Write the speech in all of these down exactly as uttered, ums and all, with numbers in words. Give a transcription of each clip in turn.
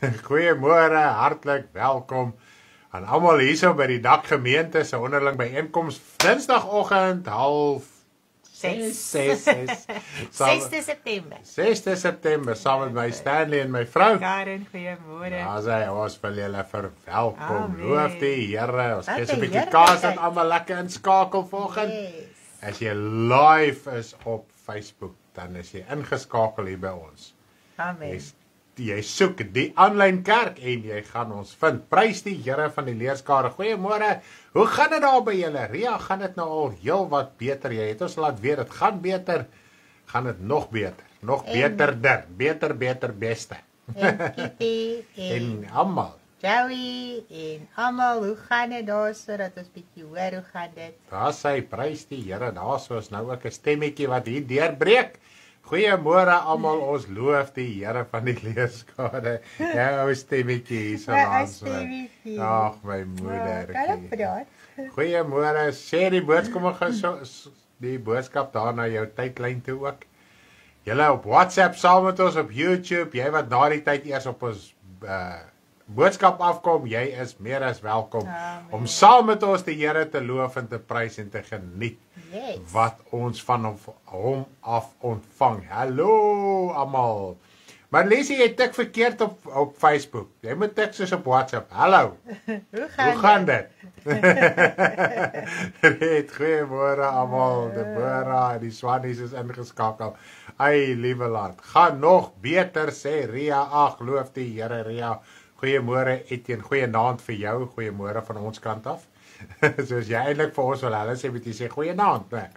Goeiemôre, hartlik welkom aan almal hierso by die D A K Gemeente se onderling byeenkoms Dinsdagoggend half ses September. ses September saam met my Stanley en my vrou. Karen, goeiemôre. Ja, sy ons wil julle verwelkom. Loof die Here. Ons gee 'n bietjie kaas en almal lekker inskakel vanoggend. As jy live is op Facebook, dan is jy ingeskakel hier by ons. Amen. Jy, jy soek die aanlyn kerk en jy gaan ons vind. Prys die Here van die leerskare. Goeiemôre. Hoe gaan dit daar by julle? Ria, gaan dit nou al heel wat beter? Jy het ons laat weet dit gaan beter. Gaan dit nog beter? Nog en, beterder. Beter, beter, beste. En Kitty en, en almal. Joey en almal, hoe gaan dit daar sodat ons bietjie hoor hoe gaan dit? Daar sê prys die Here. Daar sou ons nou ook 'n stemmetjie wat hier deurbreek. Goeiemôre almal, ons loof die Here van die leerskare. Ja, ou stemmetjie hier so langs. Ag my moeder. Goeiemôre, sê die boodskap so, die boodskap daar na jou tydlyn toe ook. Julle op WhatsApp saam met ons op YouTube, jy wat daardie tyd eers op ons uh, boodskap afkom, jy is meer as welkom Amen. Om saam met ons die Here te loof en te prys en te geniet yes. wat ons van hom af ontvang. Hallo almal. Marlies, jy tik verkeerd op, op Facebook. Jy moet tik soos op WhatsApp. Hallo. Hoe gaan, Hoe gaan dit? Red, goeiemôre almal. Deborah en die Swannies is ingeskakel. Ai, liewe land. Gaan nog beter, sê Ria. Ag, loof die Here, Ria. Goeiemôre Etienne, goeienaand vir jou, goeiemôre van ons kant af. Soos jy eintlik vir ons wil hulle sê, moet jy sê goeienaand, né?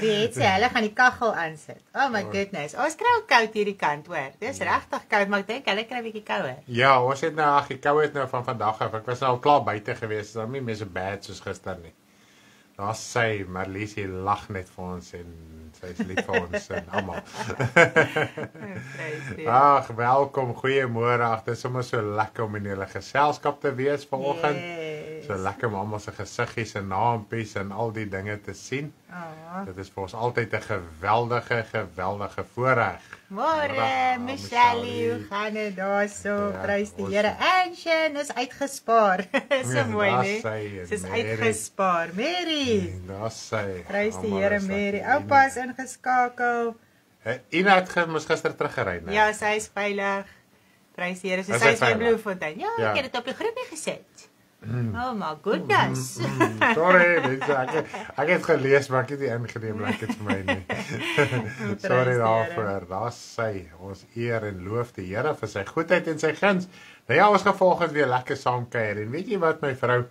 Wie het sê, hulle gaan die kaggel aansit. Oh my goodness, ons kry ook koud hierdie kant hoor. Dis regtig koud, maar ek dink hulle kry 'n bietjie kouer. Ja, ons het nou ag, die koue het nou van vandag af. Ek was nou al klaar buite gewees, dan nie meer so bad soos gister nie. Daar sê Marlies, jy lag net vir ons en sy's lief vir ons en almal. Ag, welkom, goeiemôre. Ag, dit is sommer so lekker om in julle geselskap te wees vanoggend. Yes. So lekker om almal se gesiggies en naampies en al die dinge te sien. Oh. Dit is vir ons altyd 'n geweldige, geweldige voorreg. Môre, Michelle, hoe gaan dit daar so? Ja, prys die Here. Anshin is uitgespaar. So mooi, né? Sy's uitgespaar. Mary. Ja, sy. Prys die Here, Mary. Oupa is ingeskakel. Ina het mos gister teruggery, né? Ja, sy is veilig. Prys die Here. So sy is by Bloemfontein. Ja, ek het dit op die groep gesit. Mm. Oh my goodness. Mm, mm, mm. Sorry, mense, ek, ek het gelees, maar ek het nie ingeneem dat dit vir my nie. Sorry daarvoor. Daar's sy. Ons eer en loof die Here vir sy goedheid en sy guns. Nou ja, ons gaan volgens weer lekker saam kuier. En weet jy wat my vrou,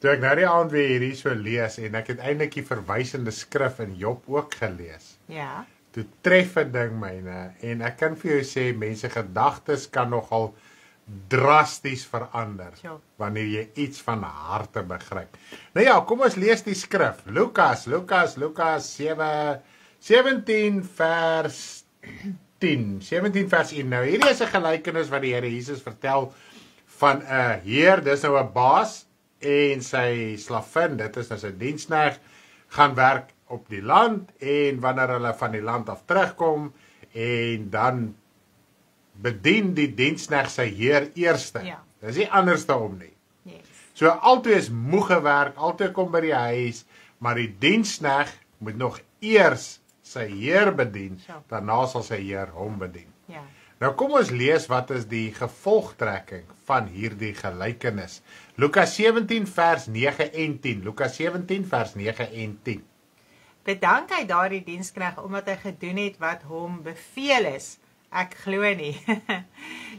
toe ek nou die aand weer hierdie so lees en ek het eintlik die verwysende skrif in Job ook gelees. Ja. Toe tref 'n ding myne en ek kan vir jou sê mense gedagtes kan nogal drasties verander wanneer jy iets van harte begryp. Nou ja, kom ons lees die skrif. Lukas, Lukas, Lukas sewe, sewentien vers tien. sewentien vers een. Nou hierdie is 'n gelykenis wat die Here Jesus vertel van 'n heer, dis nou 'n baas en sy slavin, dit is nou sy dienskneg, gaan werk op die land en wanneer hulle van die land af terugkom en dan bedien die dienskneg sy heer eerste. Ja. Dis nie anders daarom nie. Yes. So altyd is moeg gewerk, altyd kom by die huis, maar die dienskneg moet nog eers sy heer bedien, ja. Daarna sal sy heer hom bedien. Ja. Nou kom ons lees wat is die gevolgtrekking van hierdie gelykenis. Lukas sewentien vers nege en tien. Lukas sewentien vers nege en tien. Bedank hy daardie dienskneg omdat hy gedoen het wat hom beveel is. Ek glo nie.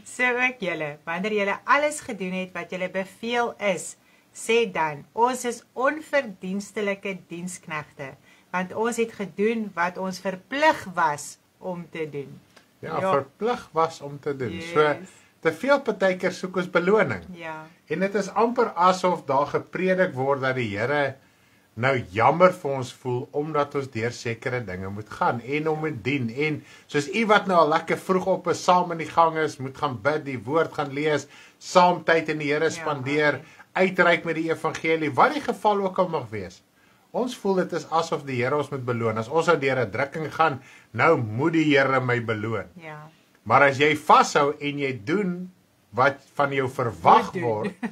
So ook julle, wanneer julle alles gedoen het wat julle beveel is, sê dan, ons is onverdienstelike diensknegte, want ons het gedoen wat ons verplig was om te doen. Ja, ja. Verplig was om te doen. Yes. So, te veel partykeer soek ons beloning. Ja. En dit is amper asof daar gepredik word dat die Here nou jammer vir ons voel, omdat ons deur sekere dinge moet gaan, en om moet dien, en soos u wat nou al lekker vroeg op is, saam in die gang is, moet gaan bid, die woord gaan lees, saam tyd in die Here spandeer, ja, uitreik met die evangelie, wat die geval ook al mag wees. Ons voel dit is asof die Here ons moet beloon, as ons nou deur 'n drukking gaan, nou moet die Here my beloon. Ja. Maar as jy vashou en jy doen wat van jou verwag word,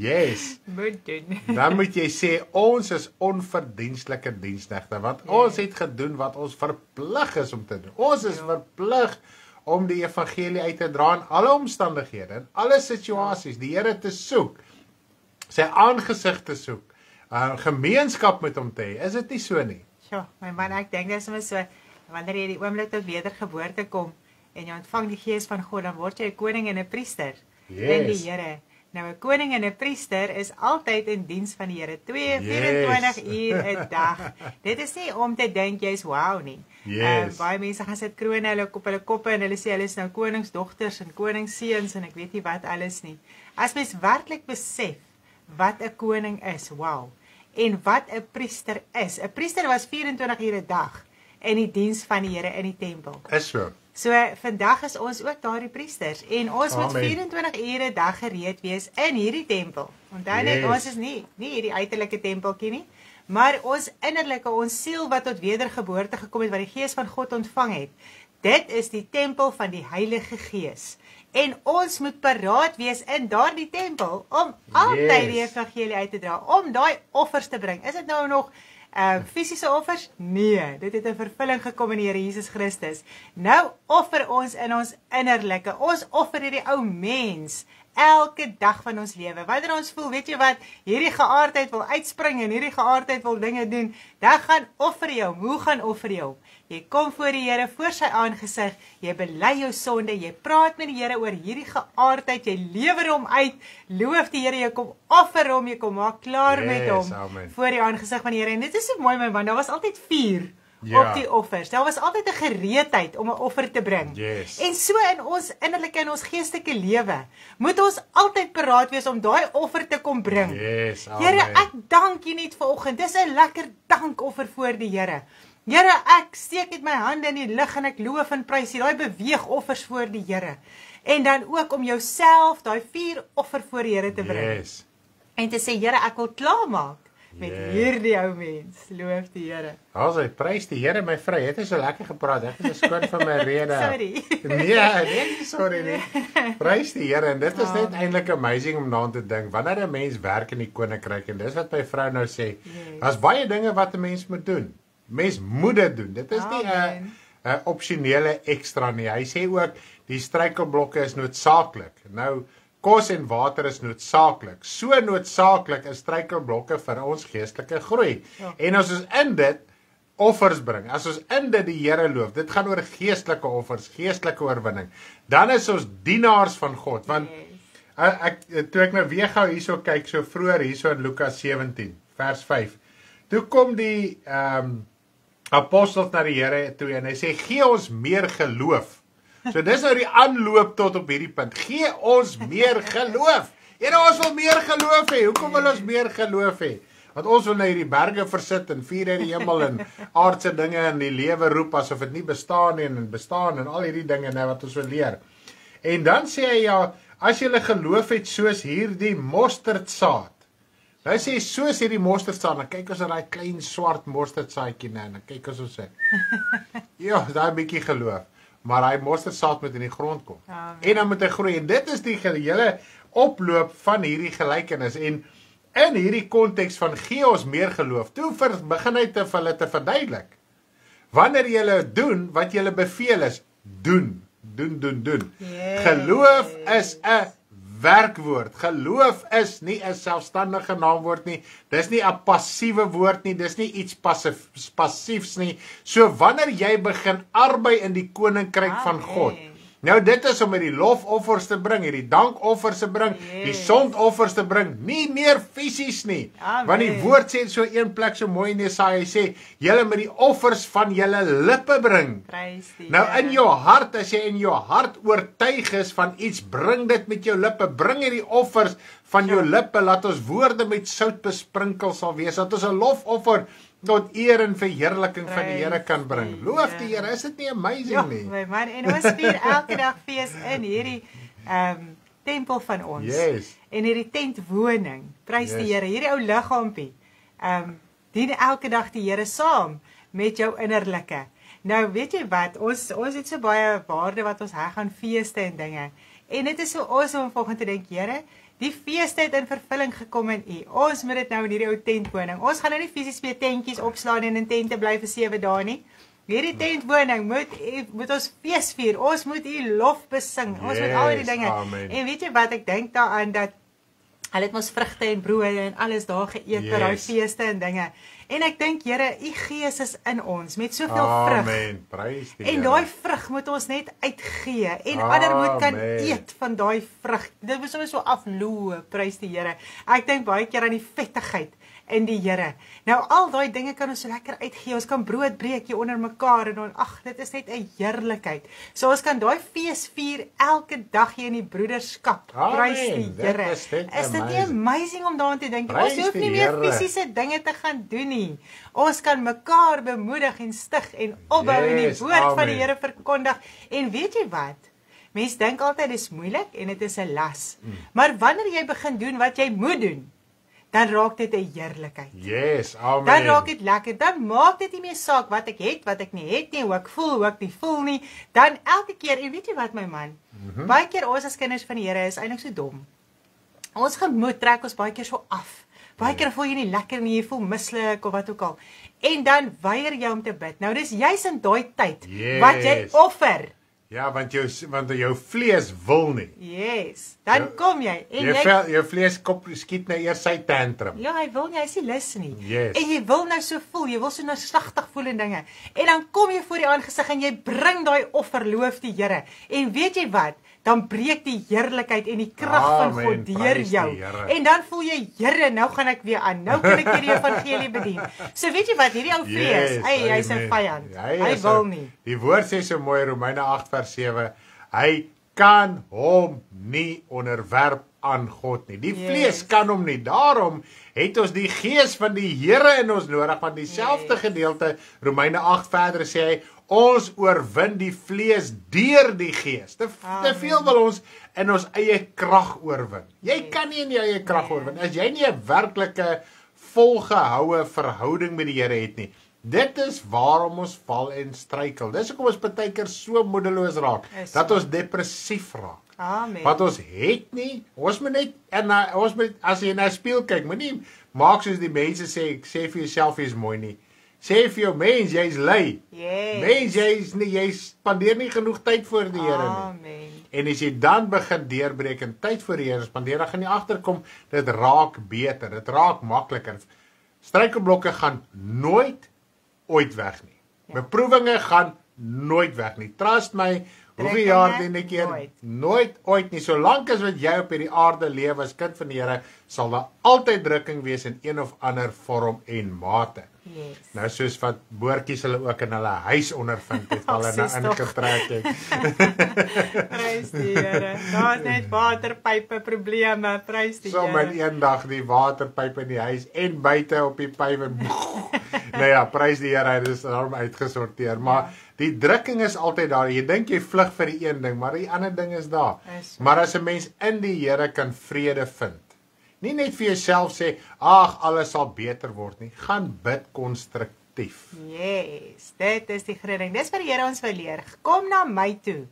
yes, moet doen. Dan moet jy sê ons is onverdienstelike diensknegte, want yeah. ons het gedoen wat ons verplig is om te doen. Ons is yeah. verplig om die evangelie uit te dra in alle omstandighede, in alle situasies, die Here te soek, sy aangesig te soek, uh, gemeenskap met hom te hê. Is dit nie so nie? Ja, my man, ek dink dis sommer so, wanneer jy die oomblik tot wedergeboorte kom en jy ontvang die gees van God, dan word jy 'n koning en 'n priester. Yes. En die Here. Nou 'n koning en 'n priester is altyd in diens van die Here twee, yes. vyf en twintig uur 'n dag. Dit is nie om te dink jy's wow nie. Yes. Uh, baie mense gaan sit krone hulle op hulle koppe en hulle sê hulle is nou koningsdogters en koningsseuns en ek weet nie wat alles nie. As mens werklik besef wat 'n koning is, wow. En wat 'n priester is. 'n Priester was vyf en twintig uur 'n dag in die diens van die Here in die tempel. Is so. So vandag is ons ook daardie priesters en ons Amen. Moet vyf en twintig ure 'n dag gereed wees in hierdie tempel. Onthou net yes. ons is nie nie hierdie uiterlike tempeltjie nie, maar ons innerlike, ons siel wat tot wedergeboorte gekom het, wat die gees van God ontvang het. Dit is die tempel van die Heilige Gees. En ons moet paraat wees in daardie tempel om altyd yes. die evangelie uit te dra, om daai offers te bring. Is dit nou nog Uh, fisiese offers? Nee, dit het 'n vervulling gekom in die Here Jesus Christus. Nou offer ons in ons innerlike. Ons offer hierdie ou mens elke dag van ons lewe. Wanneer ons voel, weet jy wat, hierdie geaardheid wil uitspring en hierdie geaardheid wil dinge doen, dan gaan offer jy hom. Hoe gaan offer jy hom? Jy kom voor die Here, voor sy aangesig, jy bely jou sonde, jy praat met die Here oor hierdie geaardheid, jy lewer hom uit, loof die Here, jy kom offer hom, jy kom maak klaar yes, met hom amen. Voor die aangesig van die Here. En dit is so mooi my man, daar was altyd vuur ja. op die offers. Daar was altyd 'n gereedheid om 'n offer te bring. Yes. En so in ons innerlike en ons geestelike lewe moet ons altyd paraat wees om daai offer te kom bring. Yes, Here, ek dank U net vanoggend. Dis 'n lekker dankoffer voor die Here. Here, ek steek met my hande in die lug en ek loof en prys U. Daai beweegoffers voor die Here. En dan ook om jouself daai vuur offer voor die Here te bring. Yes. En te sê, Here, ek wil klaarmaak met yeah. hierdie ou mens. Loof die Here. As hy prys die Here my vrou, het hy so lekker gepraat. Ek is skoon van my rede. Sorry. Nee, nee, sorry nie. Prys die Here en dit is oh. net eintlik amazing om daaraan te dink. Wanneer 'n mens werk in die koninkryk en dis wat my vrou nou sê, yes. daar's baie dinge wat 'n mens moet doen. Mens moet dit doen. Dit is oh, nie 'n opsionele ekstra nie. Hy sê ook die struikelblokke is noodsaaklik. Nou kos en water is noodsaaklik. So noodsaaklik is struikelblokke vir ons geestelike groei. Ja. En as ons in dit offers bring, as ons in dit die Here loof, dit gaan oor geestelike offers, geestelike oorwinning. Dan is ons dienaars van God. Want ek, toe ek nou weer gou hierso kyk, so vroeër hierso in Lukas sewentien vers vyf. Toe kom die um, apostels na die Here toe en hy sê, gee ons meer geloof. So dis nou die aanloop tot op hierdie punt. Gee ons meer geloof. Here, ons wil meer geloof hê. Hoekom wil ons meer geloof hê? Want ons wil nou hierdie berge versit en vuur uit die hemel en aardse dinge en die lewe roep asof dit nie bestaan nie en bestaan en al hierdie dinge nou wat ons wil leer. En dan sê hy ja, as jy geloof het soos hierdie mosterdsaad. Nou sê hy soos hierdie mosterdsaad, dan kyk ons na daai klein swart mosterdsaadjie nou en dan kyk ons ons sê. Ja, daai bietjie geloof. Maar hy mosterdsaad moet in die grond kom. Amen. En dan moet hy groei. En dit is die hele oploop van hierdie gelykenis. En in hierdie konteks van gee ons meer geloof, toe begin hy te vir hulle te verduidelik. Wanneer julle doen wat julle beveel is, doen, doen, doen, doen. Yes. Geloof is 'n werkwoord. Geloof is nie 'n selfstandige naamwoord nie. Dis nie 'n passiewe woord nie. Dis nie iets passief, passiefs nie. So wanneer jy begin arbei in die koninkryk Amen. Van God. Nou dit is om hierdie lofoffers te bring, hierdie dankoffers te bring, yes. die sondoffers te bring, nie meer fisies nie. Amen. Want die woord sê so een plek so mooi in Jesaja, hy sê, julle met die offers van julle lippe bring. Die, nou in jou hart, as jy in jou hart oortuig is van iets, bring dit met jou lippe, bring hierdie offers van jou lippe, laat ons woorde met sout besprinkel sal wees, dat ons 'n lofoffer tot eer en verheerliking van die Here kan bring. Loof die Here, is dit nie amazing jo, nie? My man, en ons vier elke dag fees in hierdie um, tempel van ons. Yes. En hierdie tentwoning, prys yes. die Here, hierdie ou liggaampie, um, dien elke dag die Here saam met jou innerlike. Nou weet jy wat, ons, ons het so baie waarde wat ons heg aan feeste en dinge. En dit is so awesome om volgende te denk, Here, die feeste het in vervulling gekom in U. Ons moet dit nou in hierdie ou tentwoning. Ons gaan nou nie fisies weer tentjies opslaan en in tente bly vir sewe dae nie. Hierdie tentwoning moet, moet ons feest vier, ons moet U lof besing, ons yes, moet al die dinge. Amen. En weet jy wat, ek denk daaraan dat, hulle het ons vrugte en brood en alles daar geëet vir yes. Daai feeste en dinge. En ek dink, Here, U Gees is in ons met soveel vrug. Prys die Here. En daai vrug moet ons net uitgee en Amen. Ander moet kan eet van daai vrug. Dit moet sommer so afloop, prys die Here. Ek dink baie keer aan die vettigheid in die Here. Nou al daai dinge kan ons so lekker uitgee. Ons kan brood breek hier onder mekaar en dan ag, dit is net 'n heerlikheid. So ons kan daai fees vier elke dag hier in die broederskap. Prys die Here. Is dit nie amazing om daaraan te dink? Ons hoef nie meer fisiese dinge te gaan doen nie. Ons kan mekaar bemoedig en stig en opbou yes, en die woord amen. Van die Here verkondig. En weet jy wat? Mens dink altyd is moeilik en dit is 'n las. Mm. Maar wanneer jy begin doen wat jy moet doen, dan raak dit 'n heerlikheid. Yes, amen. Dan raak dit lekker. Dan maak dit nie meer saak wat ek het, wat ek nie het nie, hoe ek voel, hoe ek nie voel nie. Dan elke keer, en weet jy wat my man? Mm -hmm. Baie keer ons as kinders van die Here is eintlik so dom. Ons gemoed trek ons baie keer so af. Baie keer voel jy nie lekker nie, jy voel mislik of wat ook al. En dan weier jy om te bid. Nou dis juis in daai tyd yes. wat jy offer. Ja, want jou, want jou vlees wil nie. Yes, dan jou, kom jy. En jou, jy vel, jou vlees kop skiet nou eers sy tantrum. Ja, hy wil nie, hy is nie lus nie. Yes. En jy wil nou so voel, jy wil so nou slagtig voel en dinge. En dan kom jy voor die aangesig en jy bring daai offer, loof die Here. En weet jy wat? Dan breek die heerlikheid en die krag van God deur jou. En dan voel jy, Here, nou gaan ek weer aan. Nou kan ek hierdie evangelie bedien. So weet jy wat, hierdie ou vlees, yes, hy, hy is 'n vyand. Hy, hy wil nie. Die woord sê so mooi, Romeine agt vers sewe, hy kan hom nie onderwerp aan God nie. Die yes. vlees kan hom nie. Daarom het ons die Gees van die Here in ons nodig, want dieselfde yes. gedeelte, Romeine agt verder sê hy, ons oorwin die vlees deur die Gees. Te, te veel wil ons in ons eie krag oorwin. Jy kan nie in jou eie krag oorwin. As jy nie 'n werklike volgehoue verhouding met die Here het nie. Dit is waarom ons val en struikel. Dis hoekom ons baie keer so moedeloos raak, dat ons depressief raak. Amen. Wat ons het nie, ons moet net, en ons moet, as jy na speel kyk, moet nie maak soos die mense sê, ek sê vir jouself jy's mooi nie. Sê vir jou mens, jy is lui. Yes. Mens, jy is nie, jy spandeer nie genoeg tyd voor die Here nie. Amen. En as jy dan begin deurbreek en tyd voor die Here spandeer, dan gaan jy agterkom, dit raak beter, dit raak makliker. Struikelblokke gaan nooit, ooit weg nie. Ja. Beproewinge gaan nooit weg nie. Trust my, hoeveel jaar die nie keer, nooit. nooit, ooit nie. Solank as wat jy op hierdie aarde lewe as kind van die Here, sal daar altyd drukking wees in een of ander vorm en mate. Yes. Nou soos wat boortjies hulle ook in hulle huis ondervind het, hulle nou ingetrek het. Prys die Here. Daar is net waterpype probleme, prys die Here. So my eendag die waterpype in die huis en buite op die pype. Nou ja, prys die Here, dit is daarom uitgesorteer, maar die drukking is altyd daar. Jy dink jy vlug vir die een ding, maar die ander ding is daar. Is maar as 'n mens in die Here kan vrede vind. Nie net vir jouself sê, ag, alles sal beter word nie. Gaan bid konstruktief. Yes, dit is die redding. Dis wat die Here ons wil leer. Kom na my toe.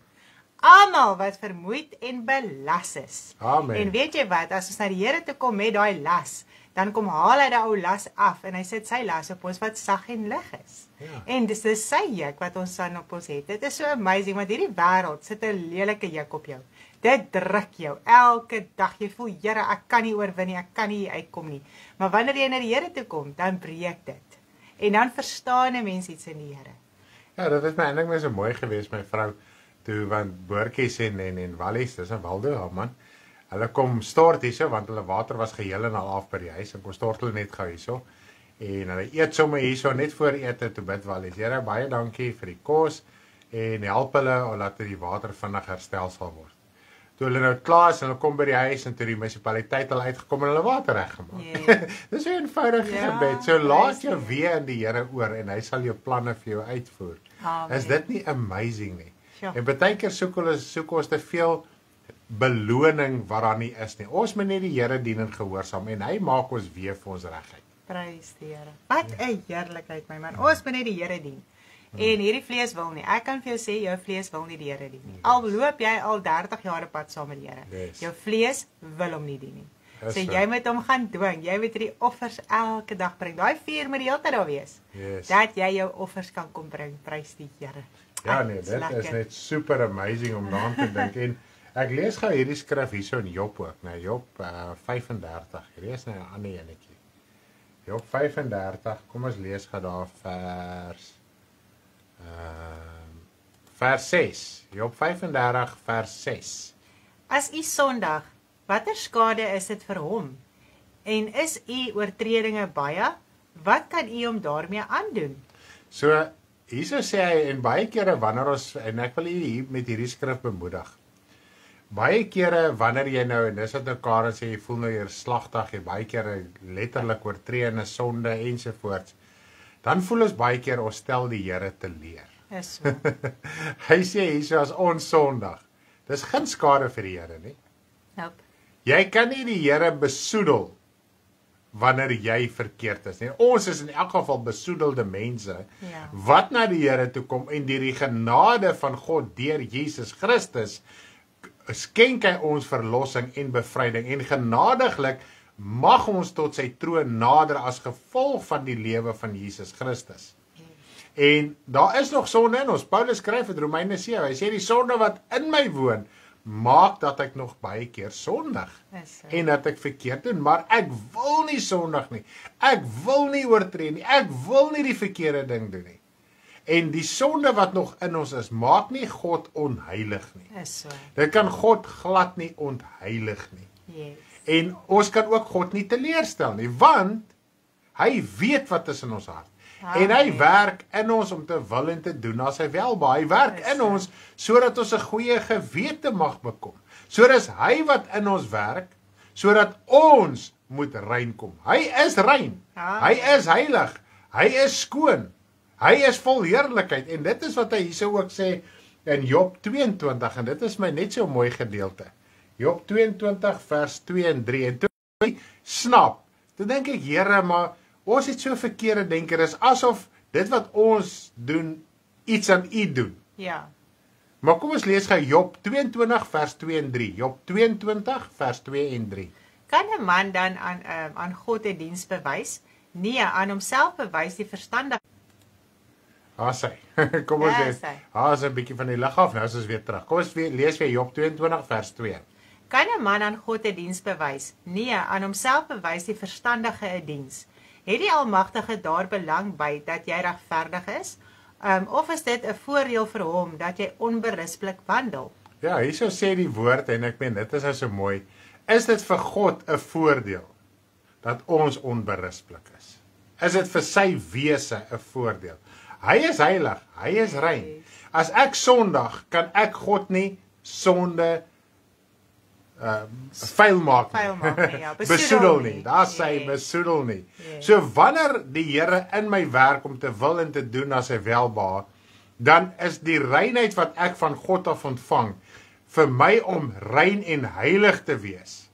Almal wat vermoeid en belas is. Amen. En weet jy wat, as ons na die Here toe kom met daai las, dan kom haal hy daai ou las af en hy sit sy las op ons wat sag en lig is. Ja. En dis dis sy juk wat ons dan op ons het. Dit is so amazing, want hierdie wêreld sit 'n lelike juk op jou. Dit druk jou elke dag. Jy voel, Here, ek kan nie oorwin nie, ek kan nie uitkom nie. Maar wanneer jy na die Here toe kom, dan breek dit. En dan verstaan 'n mens iets in die Here. Ja, dit is my eintlik my so mooi geweest, my vrou, toe want boortjies en en en wallies, dis 'n waldo, haar man. Hulle kom stort hierso want hulle water was geheel en al af by die huis en kom stort hulle net gou hierso. En hulle eet sommer hierso net voor ete toe bid wallies. Here, baie dankie vir die kos en help hulle laat die water vinnig herstel sal word. Toe hulle nou klaar is en hulle kom by die huis en toe die munisipaliteit al uitgekom en hulle water reggemaak. Yes. Dis 'n eenvoudige ja, gebed. So laat jou weer in die Here oor en hy sal jou planne vir jou uitvoer. Amen. Is dit nie amazing nie? Ja. En baie keer soek ons soek ons te veel beloning wat daar nie is nie. Ons moet net die Here dien en gehoorsaam en hy maak ons weer vir ons regheid. Prys die Here. Wat 'n heerlikheid my man. Ons moet net die Here dien. En hierdie vlees wil nie. Ek kan vir jou sê, jou vlees wil nie die Here dien nie. Al loop jy al dertig jaar pad saam met die Here. Jou vlees wil hom nie dien nie. So jy moet hom gaan dwing. Jy moet hierdie offers elke dag bring. Daai vuur moet die hele tyd daar wees. Dat jy jou offers kan kom bring. Prys die Here. Ja nee, dit is net super amazing om daaraan te dink. En ek lees gou hierdie skrif hierso in Job ook, nou Job vyf en dertig. Lees nou 'n ander enetjie. Job vyf en dertig. Kom ons lees gou daar vers vers ses. Job vyf en dertig vers ses. As u sondig, watter skade is dit vir hom? En is u oortredinge baie? Wat kan u hom daarmee aandoen? So Jesus sê hy en baie kere wanneer ons en ek wil u met hierdie skrif bemoedig. Baie kere wanneer jy nou en dis wat mekaar en sê jy voel nou jy is slagtig, jy baie kere letterlik oortree in 'n sonde ensovoorts, dan voel ons baie keer ons stel die Here te leer. Yes, hy sê hierso as onsondig. Dis geen skade vir die Here nie. Nope. Jy kan nie die Here besoedel wanneer jy verkeerd is nie. Ons is in elk geval besoedelde mense yeah. wat na die Here toe kom en deur die genade van God deur Jesus Christus skenk hy ons verlossing en bevryding en genadiglik mag ons tot sy troon nader as gevolg van die lewe van Jesus Christus. En daar is nog sonde in ons. Paulus skryf in Romeine sewe. Hy sê die sonde wat in my woon maak dat ek nog baie keer sondig en dat ek verkeerd doen, maar ek wil nie sondig nie. Ek wil nie oortree nie. Ek wil nie die verkeerde ding doen nie. En die sonde wat nog in ons is, maak nie God onheilig nie. Is so. Dit kan God glad nie ontheilig nie. Yes. En ons kan ook God nie teleerstel nie, want hy weet wat is in ons hart. Ah, en hy nee. werk in ons om te wil en te doen as hy welbehae. Hy werk is in so. ons, sodat ons 'n goeie gewete mag bekom. So dis hy wat in ons werk, sodat ons moet rein kom. Hy is rein. Ah, hy is heilig. Hy is skoon. Hy is vol heerlikheid en dit is wat hy hierso ook sê in Job twee en twintig en dit is my net so mooi gedeelte. Job twee en twintig vers twee en drie en toe hy snap. Toe dink ek, Here, maar ons het so verkeerde denke, is asof dit wat ons doen iets aan u doen. Ja. Maar kom ons lees gou Job twee en twintig vers twee en drie. Job twee en twintig vers twee en drie. Kan 'n man dan aan um, aan God 'n diens bewys? Nee, aan homself bewys die verstandige. Haas hy, kom ons lees, haas een bykie van die lig af, nou is ons weer terug. Kom ons lees weer Job twee en twintig vers twee. Kan 'n man aan God 'n diens bewys? Nee, aan homself bewys die verstandige 'n diens. Het die Almagtige daar belang by dat jy regverdig is? Um, of is dit 'n voordeel vir hom dat jy onberispelik wandel? Ja, hierso sê die woord en ek meen dit is so mooi. Is dit vir God 'n voordeel dat ons onberispelik is? Is dit vir sy wese 'n voordeel? Hy is heilig, hy is rein. As ek sondig, kan ek God nie sonde uh, vuil maak nie. Ja, besoedel nie, daar sê hy besoedel nie. So wanneer die Here in my werk om te wil en te doen as hy welbehae, dan is die reinheid wat ek van God af ontvang, vir my om rein en heilig te wees.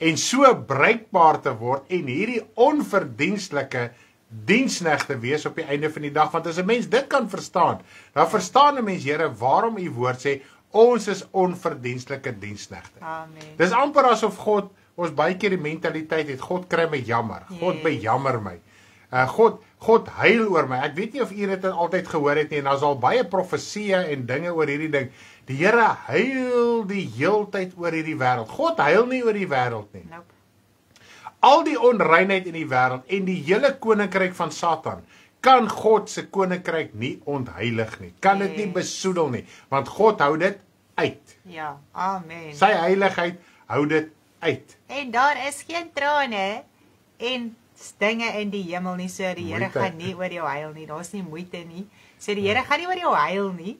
En so bruikbaar te word en hierdie onverdienstelike diensneg te wees op die einde van die dag, want as 'n mens dit kan verstaan, dan verstaan 'n mens, Here, waarom u woord sê, ons is onverdienstelike diensnegte. Amen. Dis amper asof God, ons baie keer die mentaliteit het, God kry my jammer, yes. God bejammer my, uh, God, God huil oor my. Ek weet nie of u dit altyd gehoor het nie, en daar is al baie profeseë en dinge oor hierdie ding. Die Here huil die heeltyd oor hierdie wêreld. God huil nie oor die wêreld nie. Nope. Al die onreinheid in die wêreld en die hele koninkryk van Satan kan God se koninkryk nie ontheilig nie. Kan dit nie besoedel nie, want God hou dit uit. Ja, amen. Sy heiligheid hou dit uit. En daar is geen trane en dinge in die hemel nie, so die Here gaan nie oor jou huil nie. Daar's nie moeite nie. So die Here gaan nie oor jou huil nie,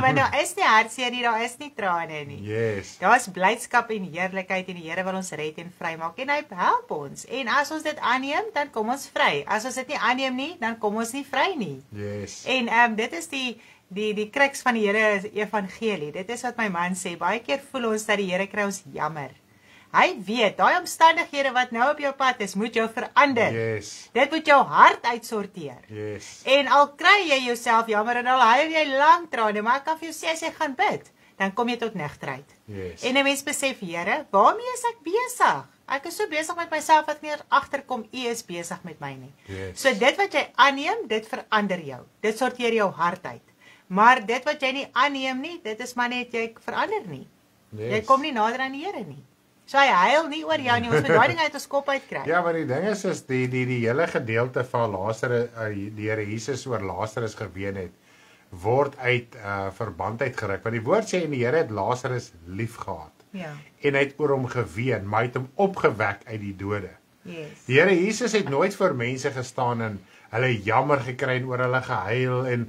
want daar is nie hartseer nie, daar is nie trane nie. Yes. Daar is blydskap en heerlikheid en die Here wil ons red en vrymaak en hy help ons. En as ons dit aanneem, dan kom ons vry. As ons dit nie aanneem nie, dan kom ons nie vry nie. Yes. En um, dit is die die die kruks van die Here se evangelie. Dit is wat my man sê, baie keer voel ons dat die Here kry ons jammer. Hy weet, daai omstandighede wat nou op jou pad is, moet jou verander. Yes. Dit moet jou hart uitsorteer. Yes. En al kry jy jouself jammer en al huil jy lang trane, maar ek kan vir jou sê as jy gaan bid, dan kom jy tot nigterheid. Yes. En 'n mens besef, Here, waarmee is ek besig? Ek is so besig met myself wat meer agterkom, U is besig met my nie. Yes. So dit wat jy aanneem, dit verander jou. Dit sorteer jou hart uit. Maar dit wat jy nie aanneem nie, dit is maar net jy verander nie. Yes. Jy kom nie nader aan die Here nie. So hy huil nie oor jou nie, ons moet daai ding uit ons kop uitkry. Ja, want die ding is, is die, die, die hele gedeelte van Lazarus, die Here Jesus oor Lazarus geween het, word uit uh, verband uitgeruk. Want die woord sê, en die Here het Lazarus lief gehad. Ja. En hy het oor hom geween, maar hy het hom opgewek uit die dode. Yes. Die Here Jesus het nooit voor mense gestaan en hulle jammer gekry en oor hulle gehuil. En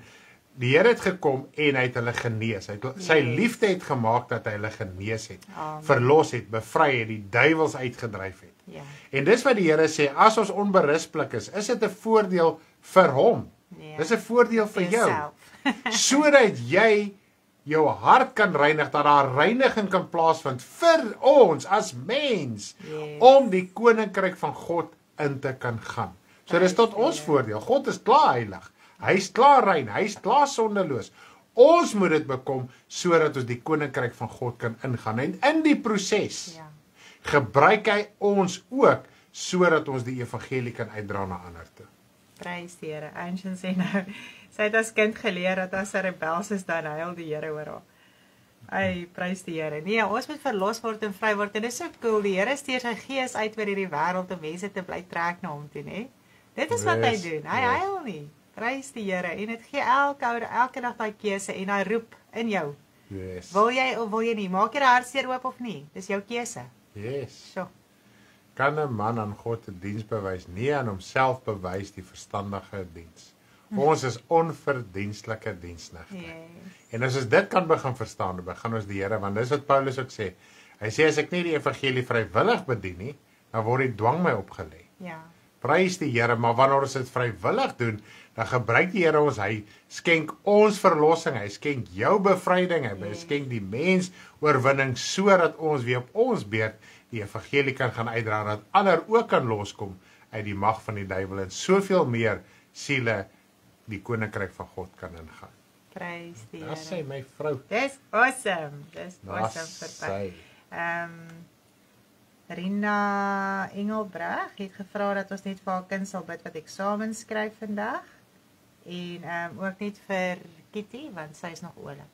die Here het gekom en hy het hulle genees. Hy het, yes. Sy liefde het gemaakt dat hy hulle genees het, Amen. Verlos het, bevry het, die duiwels uitgedryf het. Ja. En dis wat die Here sê, as ons onberispelik is, is dit 'n voordeel vir hom. Ja. Dis 'n voordeel vir jou. Sodat jy jou hart kan reinig, dat daar reiniging kan plaasvind vir ons as mens, yes. om die koninkryk van God in te kan gaan. So dis tot ons voordeel. God is klaar heilig. Hy is klaar rein. Hy is klaar sondeloos. Ons moet dit bekom, sodat ons die koninkryk van God kan ingaan. En in die proses ja. gebruik hy ons ook, sodat ons die evangelie kan uitdra na ander toe. Prys die Here. Angel sê nou, sy het as kind geleer, dat as sy rebels is, dan huil die Here oor haar. Ai, prys die Here. Nee, ons moet verlos word en vry word, en dit is so cool, die Here stuur sy gees uit oor hierdie wêreld, om mense te bly trek na hom toe, nee. Dit is wat hy doen, hy huil nie. Prys die Here, en dit gee elke oude, elke dag daai keuse, en hy roep in jou. Yes. Wil jy of wil jy nie, maak jy die hartseer oop of nie, dis jou keuse. Yes. So. Kan 'n man aan God 'n diens bewys, nie aan homself bewys die verstandige diens. Ons is onverdienstelike diensnigte. Yes. En as ons dit kan begin verstaan, begin ons die Here, want dis wat Paulus ook sê. Hy sê, as ek nie die evangelie vrywillig bedien nie, dan word die dwang my opgelê. Ja. Prys die Here, maar wanneer ons dit vrywillig doen, dan gebruik die Here ons, hy skenk ons verlossing, hy skenk jou bevryding, hy yes. skenk die mens oorwinning, sodat ons weer op ons beurt die evangelie kan gaan uitdra, dat ander ook kan loskom uit die mag van die duiwel, en soveel meer siele die koninkryk van God kan ingaan. Prys die Here. Dis sy my vrou. Dis awesome. Dis awesome vertel. Ehm Rina Engelbrug het gevra dat ons net vir haar kind sal bid wat eksamen skryf vandag. En ehm um, ook net vir Kitty want sy is nog oulik.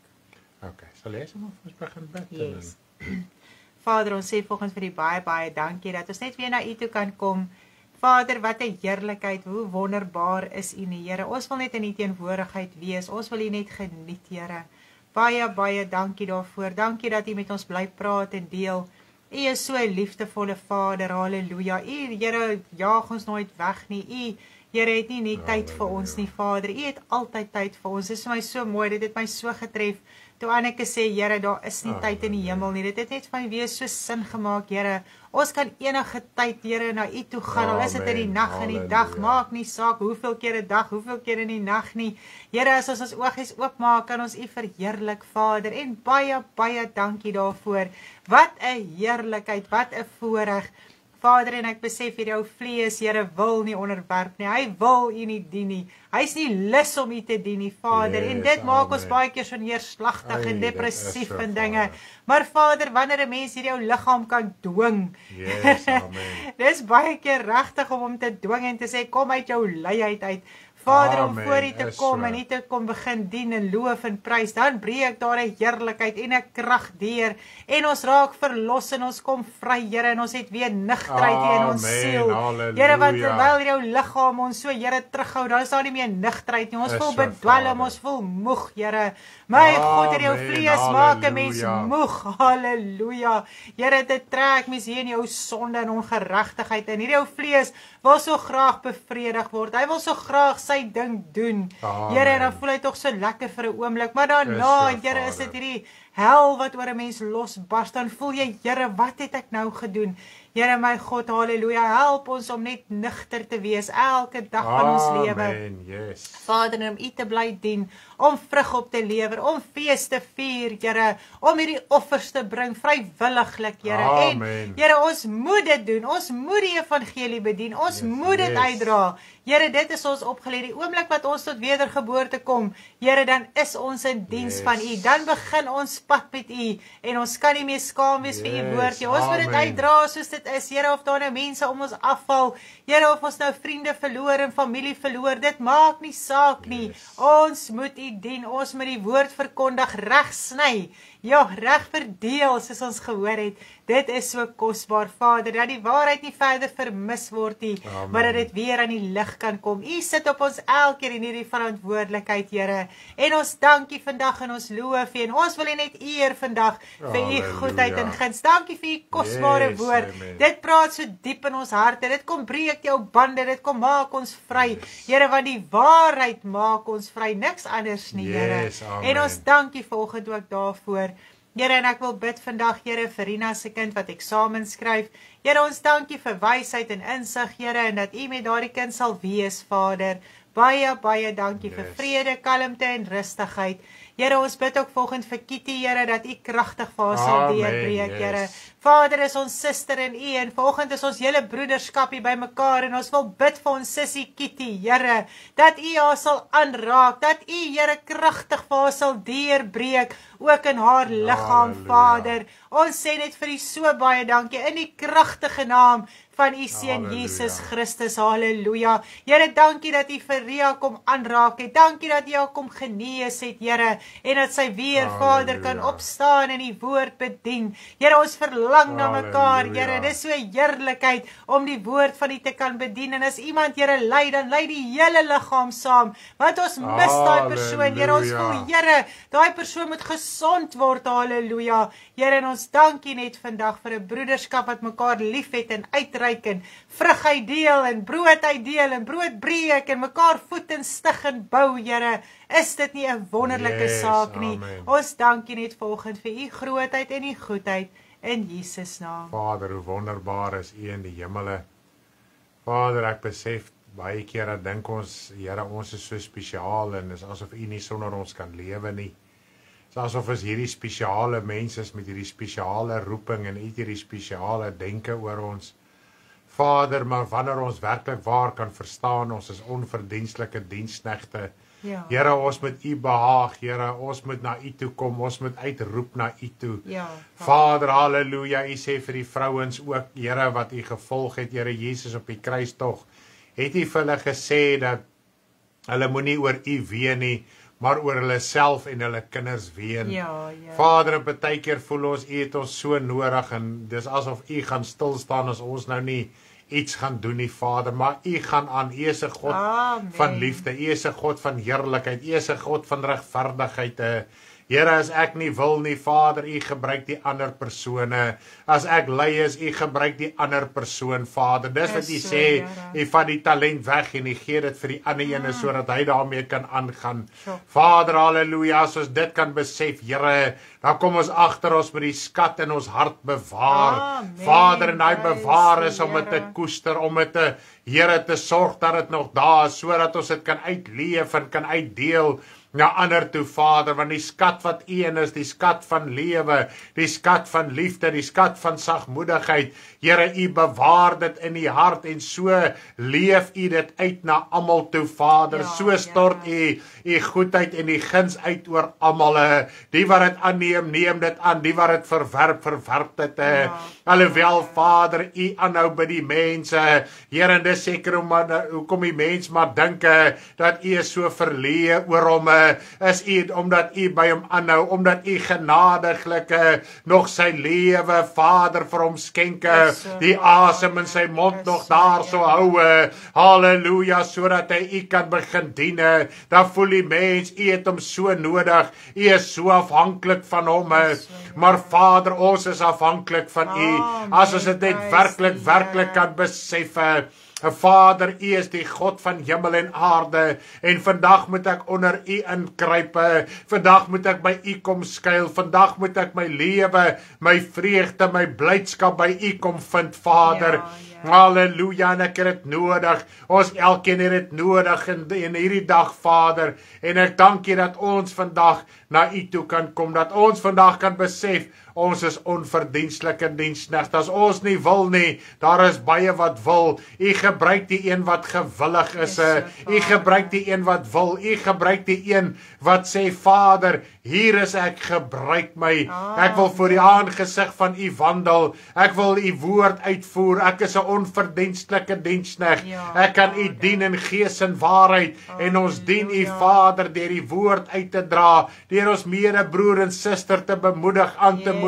Okay, sal lees om ons begin bid. Yes. Vader, ons sê volgens vir die baie baie dankie dat ons net weer na U toe kan kom. Vader, wat 'n heerlikheid, hoe wonderbaar is U, Here. Ons wil net in U teenwoordigheid wees. Ons wil U net geniet, Here. Baie, baie dankie daarvoor. Dankie dat U met ons bly praat en deel. U is so 'n liefdevolle Vader. Halleluja. U, Here, jaag ons nooit weg nie. U, Here, het nie net tyd vir ons nie, Vader. U het altyd tyd vir ons. Dit is vir my so mooi. Dit het my so getref. Toe Annelike sê, Here, daar is nie tyd in die hemel nie. Dit het net vir my weer so sin gemaak, Here. Ons kan enige tyd, Here, na U toe gaan. Al is dit in die nag en die dag, maak nie saak hoeveel keer 'n dag, hoeveel keer in die nag nie. Here, as ons ons oogies oopmaak, kan ons U verheerlik, Vader. En baie, baie dankie daarvoor. Wat 'n heerlikheid, wat 'n voorreg. Vader, en ek besef hier jou vlees, Here, wil nie onderwerp nie. Hy wil U nie dien nie. Hy is nie lus om U te dien nie, Vader, yes, en dit maak amen. Ons baie keer so neerslagtig en depressief en dinge. Maar Vader, wanneer 'n mens hierdie jou liggaam kan dwing, yes, dis baie keer regtig om hom te dwing en te sê, kom uit jou luiheid uit. Vader, amen, om voor U te kom en U te kom begin dien en loof en prys, dan breek daar 'n heerlikheid en 'n krag deur en ons raak verlos en ons kom vry, Here, en ons het weer nigterheid in ons siel. Here, want terwyl jou liggaam ons so, Here, terughou, dan is daar nie meer nigterheid nie. Ons voel bedwelm, ons voel moeg, Here. My amen, God, het jou vlees maak 'n mens moeg. Halleluja. Here, dit trek mens hier in jou sonde en ongeregtigheid in. Hierdie jou vlees wil so graag bevredig word. Hy wil so graag sy ding doen. Here, dan voel hy tog so lekker vir 'n oomblik, maar daarna, Here, is dit hierdie hel wat oor 'n mens losbarst, dan voel jy, Here, wat het ek nou gedoen? Here my God, halleluja, help ons om net nigter te wees elke dag van ons lewe. Amen, yes. Vader, om U te bly dien, om vrug op te lewer, om fees te vier, Here, om hierdie offers te bring vrywilliglik, Here. Amen. En Here, ons moet dit doen, ons moet die evangelie bedien, ons yes, moet dit yes. uitdra. Here, dit is ons opgelê, die oomblik wat ons tot wedergeboorte kom, Here, dan is ons in diens yes. van U, dan begin ons pad met U, en ons kan nie meer skaam wees yes. vir U woord, Here, ons moet dit uitdra soos dit is, Here, of daar nou mense om ons afval, Here, of ons nou vriende verloor en familie verloor, dit maak nie saak nie, yes. ons moet U dien, ons moet die woord verkondig, reg sny, ja, reg verdeel, soos ons gehoor het, dit is so kosbaar, Vader, dat die waarheid nie verder vermis word nie, Amen. Maar dat dit weer aan die lig kan kom. U sit op ons elke keer in hierdie verantwoordelikheid, Here, en ons dankie vandag en ons loof U, en ons wil U net eer vandag vir U goedheid en guns. Dankie vir U kosbare yes, woord. Amen. Dit praat so diep in ons harte, dit kom breek jou bande, dit kom maak ons vry, yes. Here, want die waarheid maak ons vry, niks anders nie, Here. Yes, en ons dankie volgend ook daarvoor. Here, en ek wil bid vandag, Here, vir Rina se kind wat eksamen skryf. Here, ons dankie vir wysheid en insig, Here, en dat U met daardie kind sal wees, Vader. Baie, baie dankie yes. vir vrede, kalmte en rustigheid. Here, ons bid ook volgend vir Kitty, Here, dat U kragtig vir haar sal deurbreek, yes. Here. Vader, is ons suster in U, en vanoggend is ons hele broederskap hier by mekaar, en ons wil bid vir ons sissie Kitty, Here, dat U haar sal aanraak, dat U, Here, kragtig vir haar sal deurbreek, ook in haar liggaam, Halleluja. Vader. Ons sê net vir U so baie dankie, in die kragtige naam van U Seun Jesus Christus, halleluja. Here, dankie dat U vir Ria kom aanraak het, dankie dat U haar kom genees het, Here, en dat sy weer, Halleluja. Vader, kan opstaan en die woord bedien. Here, ons verlaat lang na mekaar, Here, dis so 'n heerlikheid om die woord van U te kan bedien, en as iemand, Here, ly, dan ly die hele liggaam saam, want ons mis daai persoon, Here, ons voel, Here, daai persoon moet gesond word, halleluja, Here, en ons dankie net vandag vir 'n broederskap wat mekaar liefhet en uitreik, en vrug uitdeel, en brood uitdeel, en brood breek, en mekaar voed en stig en bou, Here, is dit nie 'n wonderlike yes, saak nie, Amen. Ons dankie net volgend vir U grootheid en U goedheid, in Jesus naam. Vader, hoe wonderbaar is U in die hemele. Vader, ek besef baie keer dat dink ons, Here, ons is so spesiaal, en is asof U nie sonder ons kan lewe nie. Is asof ons hierdie spesiale mense is met hierdie spesiale roeping en hierdie spesiale denke oor ons. Vader, maar wanneer ons werklik waar kan verstaan, ons is onverdienstelike diensknegte. Ja. Here, ons moet U behaag, Here, ons moet na U toe kom, ons moet uitroep na U toe. Ja, Vader, halleluja, U sê vir die vrouens ook, Here, wat U gevolg het, Here Jesus op die kruistog, het U vir hulle gesê dat hulle moet nie oor U ween nie, maar oor hulle self en hulle kinders ween. Ja, ja. Vader, op 'n tyd keer voel ons, U het ons so nodig, en dis asof U gaan stilstaan as ons nou nie iets gaan doen nie, Vader, maar U gaan aan, U is 'n God Amen. Van liefde, U is 'n God van heerlikheid, U is 'n God van regverdigheid. Here, as ek nie wil nie, Vader, U gebruik die ander persone, as ek lui is, U gebruik die ander persoon, Vader, dis wat U sê, U vat die talent weg en U gee dit vir die ander ene, sodat hy daarmee kan aangaan. Vader, halleluja, as ons dit kan besef, Here, dan kom ons agter, ons met die skat in ons hart bewaar. Amen. Vader, en hy bewaar is om het te koester, om het te, Here, te sorg dat het nog daar is, so dat ons het kan uitleef en kan uitdeel na ander toe, Vader, want die skat wat een is, die skat van lewe, die skat van liefde, die skat van sagmoedigheid, Here, U bewaar dit in die hart, en so leef U dit uit na almal toe, Vader, ja, so stort ja. U, U goedheid en die guns uit oor almal, die wat het aanneem, neem dit aan, die wat het verwerp, verwerp dit, ja, alhoewel, ja. Vader, U aanhou by die mense, Here, en dis seker, hoe kom die mens maar dink, dat U is so verleë oor hom, is U, omdat U by hom aanhou, omdat U genadiglik nog sy lewe, Vader, vir hom skenke, die asem in sy mond nog daar so hou, halleluja, sodat hy U kan begin dien, dan voel die mens, U het hom so nodig, U is so afhanklik van hom, maar Vader, ons is afhanklik van U, as ons dit net werklik, werklik kan besef, Vader, U is die God van hemel en aarde, en vandag moet ek onder U inkruip, vandag moet ek by U kom skuil, vandag moet ek my lewe, my vreugde, my blydskap by U kom vind, Vader. Ja, ja. Halleluja, en ek het het nodig, ons elkeen het het nodig in, in hierdie dag, Vader, en ek dank U dat ons vandag na U toe kan kom, dat ons vandag kan besef, ons is onverdienstelike diensknegt, as ons nie wil nie, daar is baie wat wil, U gebruik die een wat gewillig is, U gebruik die een wat wil, U gebruik die een wat sê, Vader, hier is ek, gebruik my, ek wil voor die aangesig van U wandel, ek wil U woord uitvoer, ek is een onverdienstelike diensknegt, ek kan U dien in gees en waarheid, en ons dien U, Vader, deur die woord uit te dra, deur ons medebroer en suster te bemoedig, aan te moedig,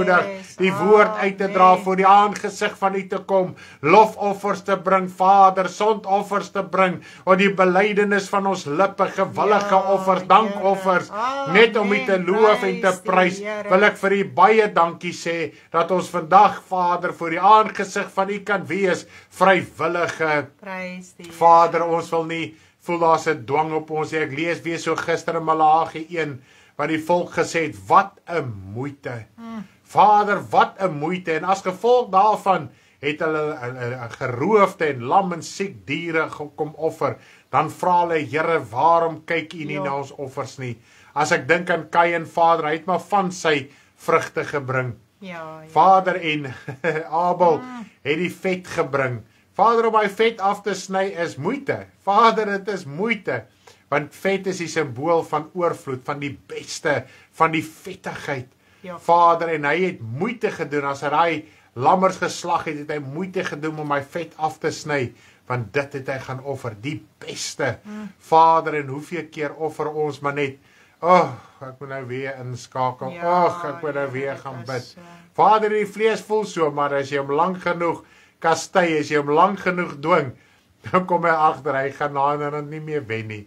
die woord uit te dra, voor die aangesig van U te kom, lofoffers te bring, Vader, sondoffers te bring, en die belydenis van ons lippe, gewillige offers, dankoffers, net om U te loof en te prys, wil ek vir U baie dankie sê, dat ons vandag, Vader, voor die aangesig van U kan wees, vrywillige, Vader, ons wil nie voel as 'n dwang op ons, ek lees weer so gister in Malagi een, want die volk gesê het, wat 'n moeite, Vader, wat 'n moeite, en as gevolg daarvan het hulle geroofde en lam en siek diere gekom offer, dan vra hulle, Here, waarom kyk U nie na ons offers nie? As ek dink aan Kain, Vader, hy het maar van sy vrugte gebring. Vader, en Abel het die vet gebring. Vader, om hy vet af te sny is moeite. Vader, dit is moeite, want vet is die symbool van oorvloed, van die beste, van die vettigheid. Vader, en hy het moeite gedoen, as hy hy lammers geslag het, het hy moeite gedoen om my vet af te sny, want dit het hy gaan offer, die beste, Vader, en hoeveel keer offer ons maar net, oh, ek moet nou weer inskakel, oh, ek moet nou weer gaan bid, Vader, die vlees voel so, maar as jy hom lang genoeg kastei, as jy hom lang genoeg dwing, dan kom hy agter, hy gaan nader en nie meer wen nie,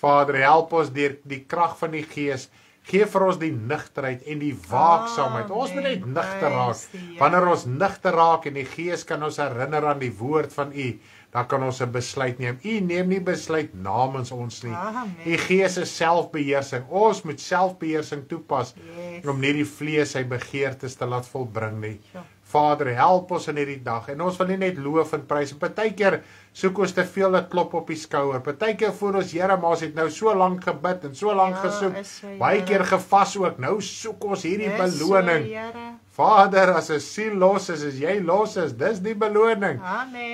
Vader, help ons deur die krag van die gees, geef vir ons die nigterheid en die waaksaamheid. Ons moet net nigter raak. Wanneer ons nigter raak en die gees kan ons herinner aan die woord van U, dan kan ons 'n besluit neem. U neem nie besluit namens ons nie. U gees is selfbeheersing. Ons moet selfbeheersing toepas om nie die vlees sy begeertes te laat volbring nie. Vader, help ons in hierdie dag, en ons wil nie net loof en prys, partykeer soek ons te veel 'n klop op die skouer, partykeer voel ons, Here, maar ons het nou so lank gebid en so lank gesoek, baie keer gevas ook, nou soek ons hierdie beloning. Vader, as 'n siel los is, as jy los is, dis die beloning.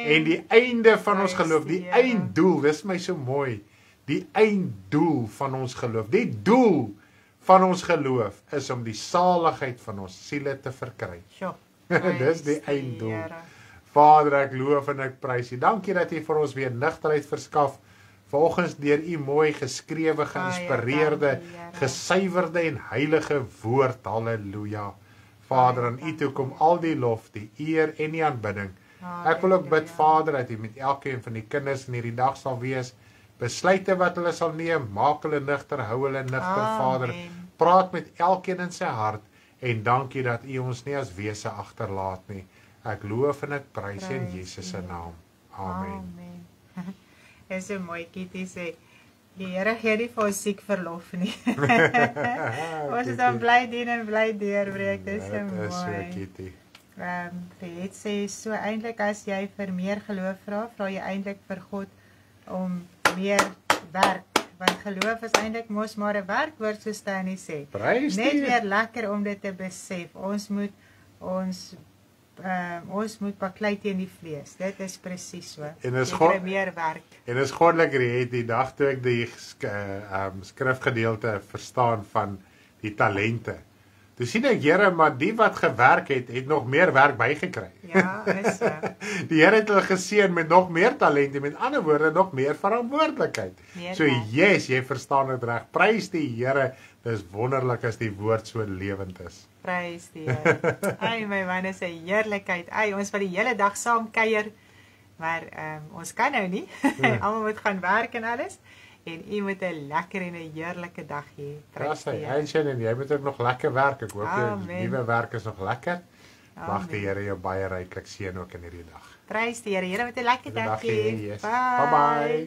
En die einde van ons geloof, die einddoel, dis my so mooi, die einddoel van ons geloof, die doel van ons geloof is om die saligheid van ons siele te verkry. Dis die einddoel. Vader, ek loof en ek prys U. Dankie dat U vir ons weer nigterheid verskaf, volgens deur U mooi geskrewe, geïnspireerde, gesuiwerde en heilige woord. Halleluja. Vader, aan U toe kom al die lof, die eer en die aanbidding. Ek wil ook bid, Vader, dat U met elkeen van die kinders in hierdie dag sal wees, besluite wat hulle sal neem, maak hulle nigter, hou hulle nigter, Vader. Praat met elkeen in sy hart, en dankie dat U ons nie as wese agterlaat nie. Ek loof en ek prys in Jesus se naam. Amen. Dit is so mooi, Kitty sê, die Here gee nie vir ons siek verlof nie. Ons is dan bly dien en bly deurbreek, dit is so mooi. Dit is so, Kitty. Dit sê so, eintlik as jy vir meer geloof vra, vra jy eintlik vir God om meer werk, want geloof is eintlik mos maar 'n werkwoord, so Stanley sê. Net weer lekker om dit te besef. Ons moet ons Uh, ons moet baklei teen die vlees, dit is precies so, dit meer werk. En is goddelik, Ria, die dag toe ek die sk uh, um, skrifgedeelte verstaan van die talente, toe sien ek, Here, maar die wat gewerk het, het nog meer werk bygekry. Ja, is so. Die Here het hulle geseën met nog meer talente, met ander woorde, nog meer verantwoordelikheid. Meer so, yes, jy verstaan dit reg, prys die Here, dit is wonderlik as die woord so lewend is. Prys die Here. Ai my man, is 'n heerlikheid. Ai, ons wil die hele dag saam kuier, maar um, ons kan nou nie. Almal moet gaan werk en alles. En u moet 'n lekker en 'n heerlike dag hê. Prys die Here. En jy moet ook nog lekker werk. Ek hoop die nuwe werk is nog lekker. Mag die Here jou baie ryklik seën ook in hierdie dag. Prys die Here. Here met 'n lekker dag hê. Bye bye.